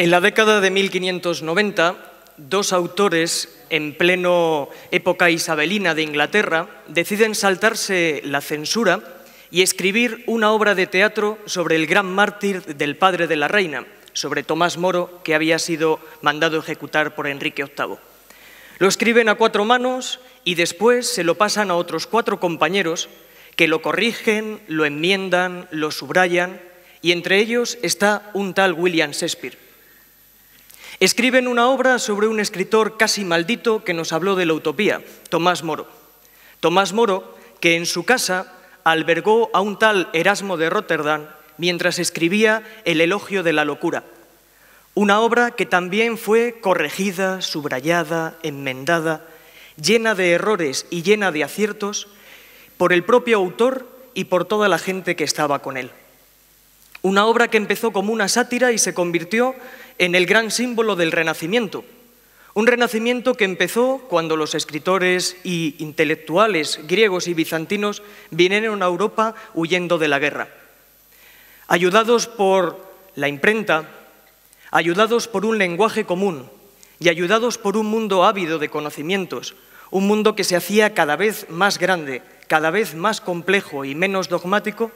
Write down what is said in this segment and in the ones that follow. En la década de 1590, dos autores en pleno época isabelina de Inglaterra deciden saltarse la censura y escribir una obra de teatro sobre el gran mártir del padre de la reina, sobre Tomás Moro, que había sido mandado ejecutar por Enrique VIII. Lo escriben a cuatro manos y después se lo pasan a otros cuatro compañeros que lo corrigen, lo enmiendan, lo subrayan, y entre ellos está un tal William Shakespeare. Escriben una obra sobre un escritor casi maldito que nos habló de la utopía, Tomás Moro. Tomás Moro, que en su casa albergó a un tal Erasmo de Rotterdam mientras escribía El elogio de la locura, una obra que también fue corregida, subrayada, enmendada, llena de errores y llena de aciertos por el propio autor y por toda la gente que estaba con él. Una obra que empezó como una sátira y se convirtió en el gran símbolo del Renacimiento. Un Renacimiento que empezó cuando los escritores y intelectuales griegos y bizantinos vinieron a Europa huyendo de la guerra. Ayudados por la imprenta, ayudados por un lenguaje común y ayudados por un mundo ávido de conocimientos, un mundo que se hacía cada vez más grande, cada vez más complejo y menos dogmático,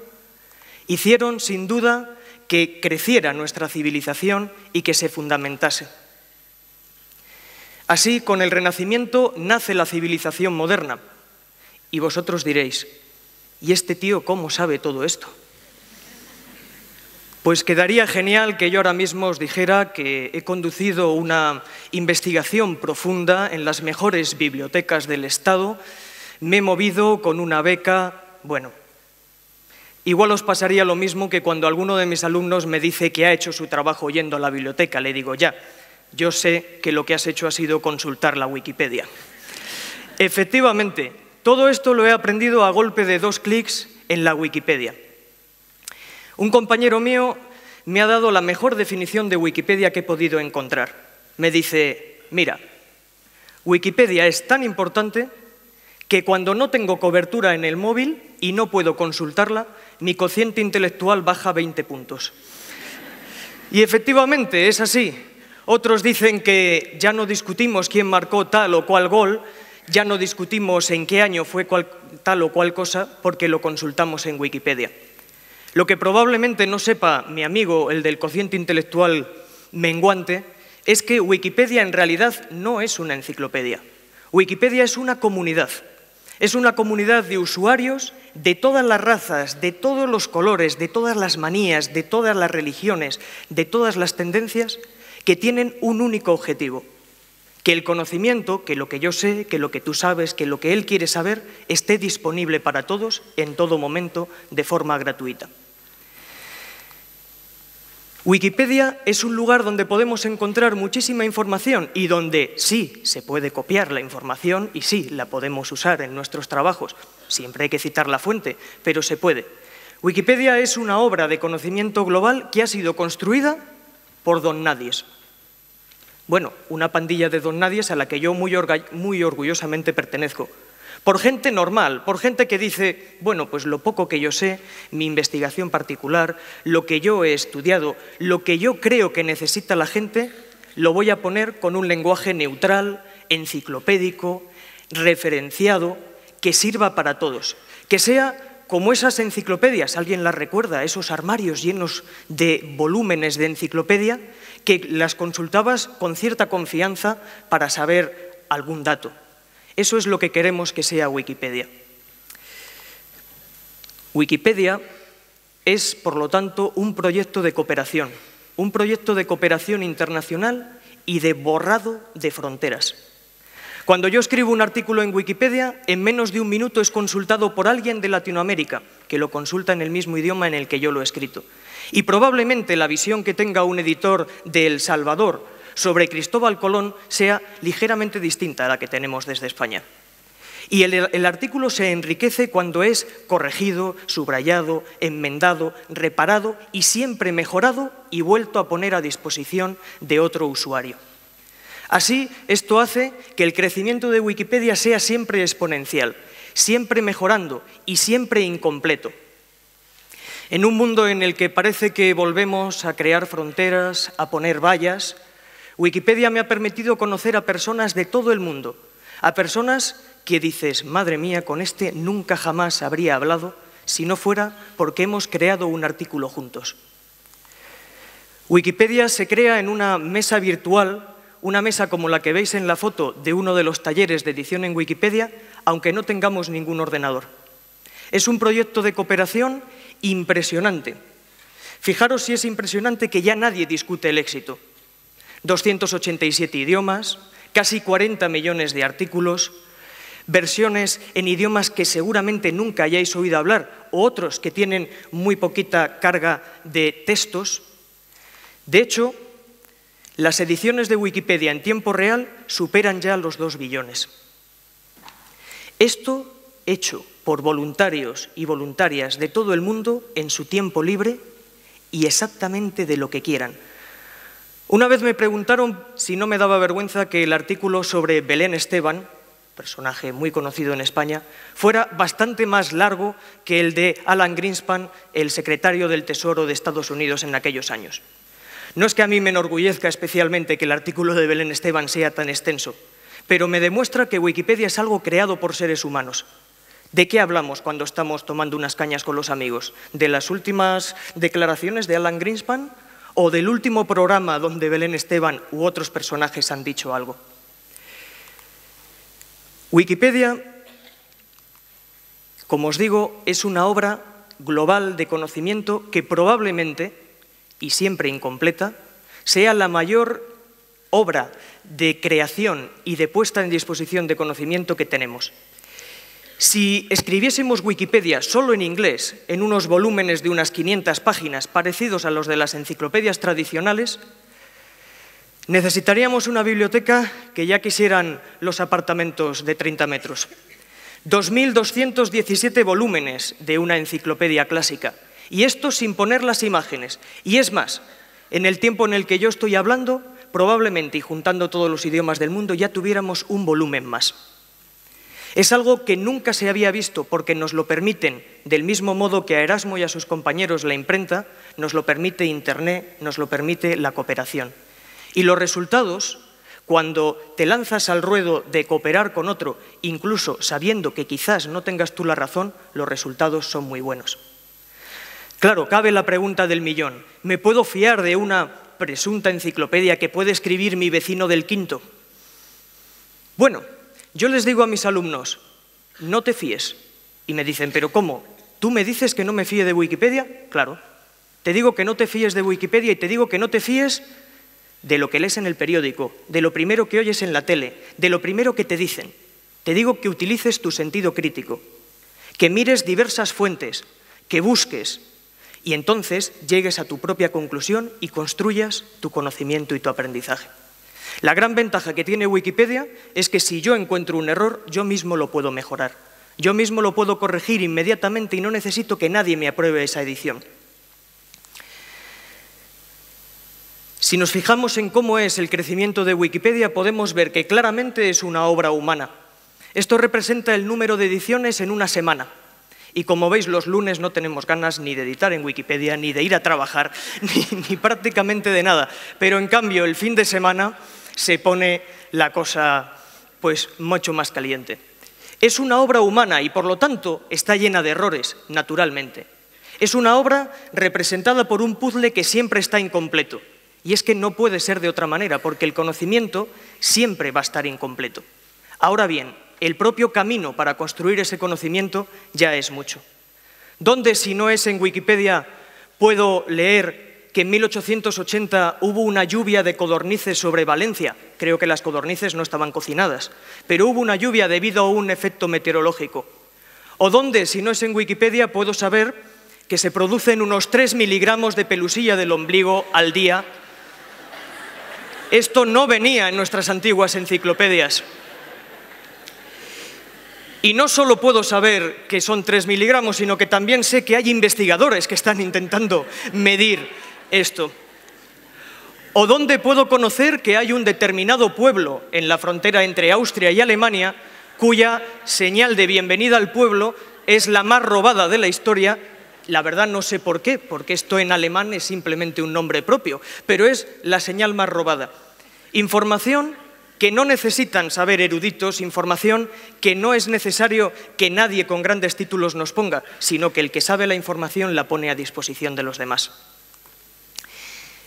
hicieron, sin duda, que creciera nuestra civilización y que se fundamentase. Así, con el Renacimiento nace la civilización moderna. Y vosotros diréis, ¿y este tío cómo sabe todo esto? Pues quedaría genial que yo ahora mismo os dijera que he conducido una investigación profunda en las mejores bibliotecas del Estado, me he movido con una beca, bueno. Igual os pasaría lo mismo que cuando alguno de mis alumnos me dice que ha hecho su trabajo yendo a la biblioteca. Le digo, ya, yo sé que lo que has hecho ha sido consultar la Wikipedia. Efectivamente, todo esto lo he aprendido a golpe de dos clics en la Wikipedia. Un compañero mío me ha dado la mejor definición de Wikipedia que he podido encontrar. Me dice, mira, Wikipedia es tan importante que cuando no tengo cobertura en el móvil y no puedo consultarla, mi cociente intelectual baja 20 puntos. Y efectivamente es así. Otros dicen que ya no discutimos quién marcó tal o cual gol, ya no discutimos en qué año fue tal o cual cosa, porque lo consultamos en Wikipedia. Lo que probablemente no sepa mi amigo, el del cociente intelectual menguante, es que Wikipedia en realidad no es una enciclopedia. Wikipedia es una comunidad. Es una comunidad de usuarios de todas las razas, de todos los colores, de todas las manías, de todas las religiones, de todas las tendencias, que tienen un único objetivo. Que el conocimiento, que lo que yo sé, que lo que tú sabes, que lo que él quiere saber, esté disponible para todos, en todo momento, de forma gratuita. Wikipedia es un lugar donde podemos encontrar muchísima información y donde sí se puede copiar la información y sí la podemos usar en nuestros trabajos. Siempre hay que citar la fuente, pero se puede. Wikipedia es una obra de conocimiento global que ha sido construida por don nadies. Bueno, una pandilla de don nadies a la que yo muy orgullosamente pertenezco. Por gente normal, por gente que dice, bueno, pues lo poco que yo sé, mi investigación particular, lo que yo he estudiado, lo que yo creo que necesita la gente, lo voy a poner con un lenguaje neutral, enciclopédico, referenciado, que sirva para todos. Que sea como esas enciclopedias, alguien las recuerda, esos armarios llenos de volúmenes de enciclopedia, que las consultabas con cierta confianza para saber algún dato. Eso es lo que queremos que sea Wikipedia. Wikipedia es, por lo tanto, un proyecto de cooperación internacional y de borrado de fronteras. Cuando yo escribo un artículo en Wikipedia, en menos de un minuto es consultado por alguien de Latinoamérica, que lo consulta en el mismo idioma en el que yo lo he escrito. Y probablemente la visión que tenga un editor de El Salvador sobre Cristóbal Colón sea ligeramente distinta a la que tenemos desde España. Y el artículo se enriquece cuando es corregido, subrayado, enmendado, reparado y siempre mejorado y vuelto a poner a disposición de otro usuario. Así, esto hace que el crecimiento de Wikipedia sea siempre exponencial, siempre mejorando y siempre incompleto. En un mundo en el que parece que volvemos a crear fronteras, a poner vallas, Wikipedia me ha permitido conocer a personas de todo el mundo, a personas que dices, madre mía, con este nunca jamás habría hablado si no fuera porque hemos creado un artículo juntos. Wikipedia se crea en una mesa virtual, una mesa como la que veis en la foto de uno de los talleres de edición en Wikipedia, aunque no tengamos ningún ordenador. Es un proyecto de cooperación impresionante. Fijaros si es impresionante que ya nadie discute el éxito. 287 idiomas, casi 40 millones de artículos, versiones en idiomas que seguramente nunca hayáis oído hablar o otros que tienen muy poquita carga de textos. De hecho, las ediciones de Wikipedia en tiempo real superan ya los 2 billones. Esto hecho por voluntarios y voluntarias de todo el mundo en su tiempo libre y exactamente de lo que quieran. Una vez me preguntaron si no me daba vergüenza que el artículo sobre Belén Esteban, personaje muy conocido en España, fuera bastante más largo que el de Alan Greenspan, el secretario del Tesoro de Estados Unidos en aquellos años. No es que a mí me enorgullezca especialmente que el artículo de Belén Esteban sea tan extenso, pero me demuestra que Wikipedia es algo creado por seres humanos. ¿De qué hablamos cuando estamos tomando unas cañas con los amigos? ¿De las últimas declaraciones de Alan Greenspan? ¿O del último programa donde Belén Esteban u otros personajes han dicho algo? Wikipedia, como os digo, es una obra global de conocimiento que probablemente, y siempre incompleta, sea la mayor obra de creación y de puesta en disposición de conocimiento que tenemos. Si escribiésemos Wikipedia solo en inglés, en unos volúmenes de unas 500 páginas parecidos a los de las enciclopedias tradicionales, necesitaríamos una biblioteca que ya quisieran los apartamentos de 30 metros. 2.217 volúmenes de una enciclopedia clásica, y esto sin poner las imágenes. Y es más, en el tiempo en el que yo estoy hablando, probablemente, y juntando todos los idiomas del mundo, ya tuviéramos un volumen más. Es algo que nunca se había visto porque nos lo permiten, del mismo modo que a Erasmo y a sus compañeros la imprenta, nos lo permite Internet, nos lo permite la cooperación. Y los resultados, cuando te lanzas al ruedo de cooperar con otro, incluso sabiendo que quizás no tengas tú la razón, los resultados son muy buenos. Claro, cabe la pregunta del millón. ¿Me puedo fiar de una presunta enciclopedia que puede escribir mi vecino del quinto? Bueno, yo les digo a mis alumnos, no te fíes. Y me dicen, ¿pero cómo? ¿Tú me dices que no me fíe de Wikipedia? Claro. Te digo que no te fíes de Wikipedia y te digo que no te fíes de lo que lees en el periódico, de lo primero que oyes en la tele, de lo primero que te dicen. Te digo que utilices tu sentido crítico, que mires diversas fuentes, que busques y entonces llegues a tu propia conclusión y construyas tu conocimiento y tu aprendizaje. La gran ventaja que tiene Wikipedia es que si yo encuentro un error, yo mismo lo puedo mejorar. Yo mismo lo puedo corregir inmediatamente y no necesito que nadie me apruebe esa edición. Si nos fijamos en cómo es el crecimiento de Wikipedia, podemos ver que claramente es una obra humana. Esto representa el número de ediciones en una semana. Y como veis, los lunes no tenemos ganas ni de editar en Wikipedia, ni de ir a trabajar, ni prácticamente de nada. Pero en cambio, el fin de semana se pone la cosa pues mucho más caliente. Es una obra humana y por lo tanto está llena de errores, naturalmente. Es una obra representada por un puzzle que siempre está incompleto. Y es que no puede ser de otra manera, porque el conocimiento siempre va a estar incompleto. Ahora bien, el propio camino para construir ese conocimiento ya es mucho. ¿Dónde, si no es en Wikipedia, puedo leer que en 1880 hubo una lluvia de codornices sobre Valencia? Creo que las codornices no estaban cocinadas, pero hubo una lluvia debido a un efecto meteorológico. ¿O dónde, si no es en Wikipedia, puedo saber que se producen unos 3 miligramos de pelusilla del ombligo al día? Esto no venía en nuestras antiguas enciclopedias. Y no solo puedo saber que son 3 miligramos, sino que también sé que hay investigadores que están intentando medir esto. ¿O dónde puedo conocer que hay un determinado pueblo en la frontera entre Austria y Alemania cuya señal de bienvenida al pueblo es la más robada de la historia La verdad no sé por qué, porque esto en alemán es simplemente un nombre propio, pero es la señal más robada. Información que no necesitan saber eruditos, información que no es necesario que nadie con grandes títulos nos ponga, sino que el que sabe la información la pone a disposición de los demás.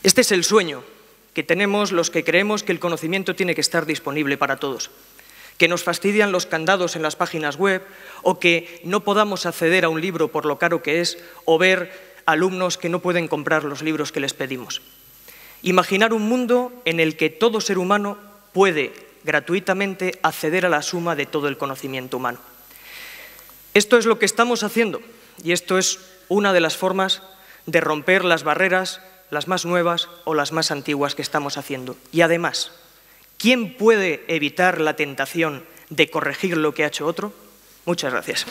Este es el sueño que tenemos los que creemos que el conocimiento tiene que estar disponible para todos, que nos fastidian los candados en las páginas web o que no podamos acceder a un libro por lo caro que es o ver alumnos que no pueden comprar los libros que les pedimos. Imaginar un mundo en el que todo ser humano puede gratuitamente acceder a la suma de todo el conocimiento humano. Esto es lo que estamos haciendo y esto es una de las formas de romper las barreras, las más nuevas o las más antiguas que estamos haciendo. Y además, ¿quién puede evitar la tentación de corregir lo que ha hecho otro? Muchas gracias.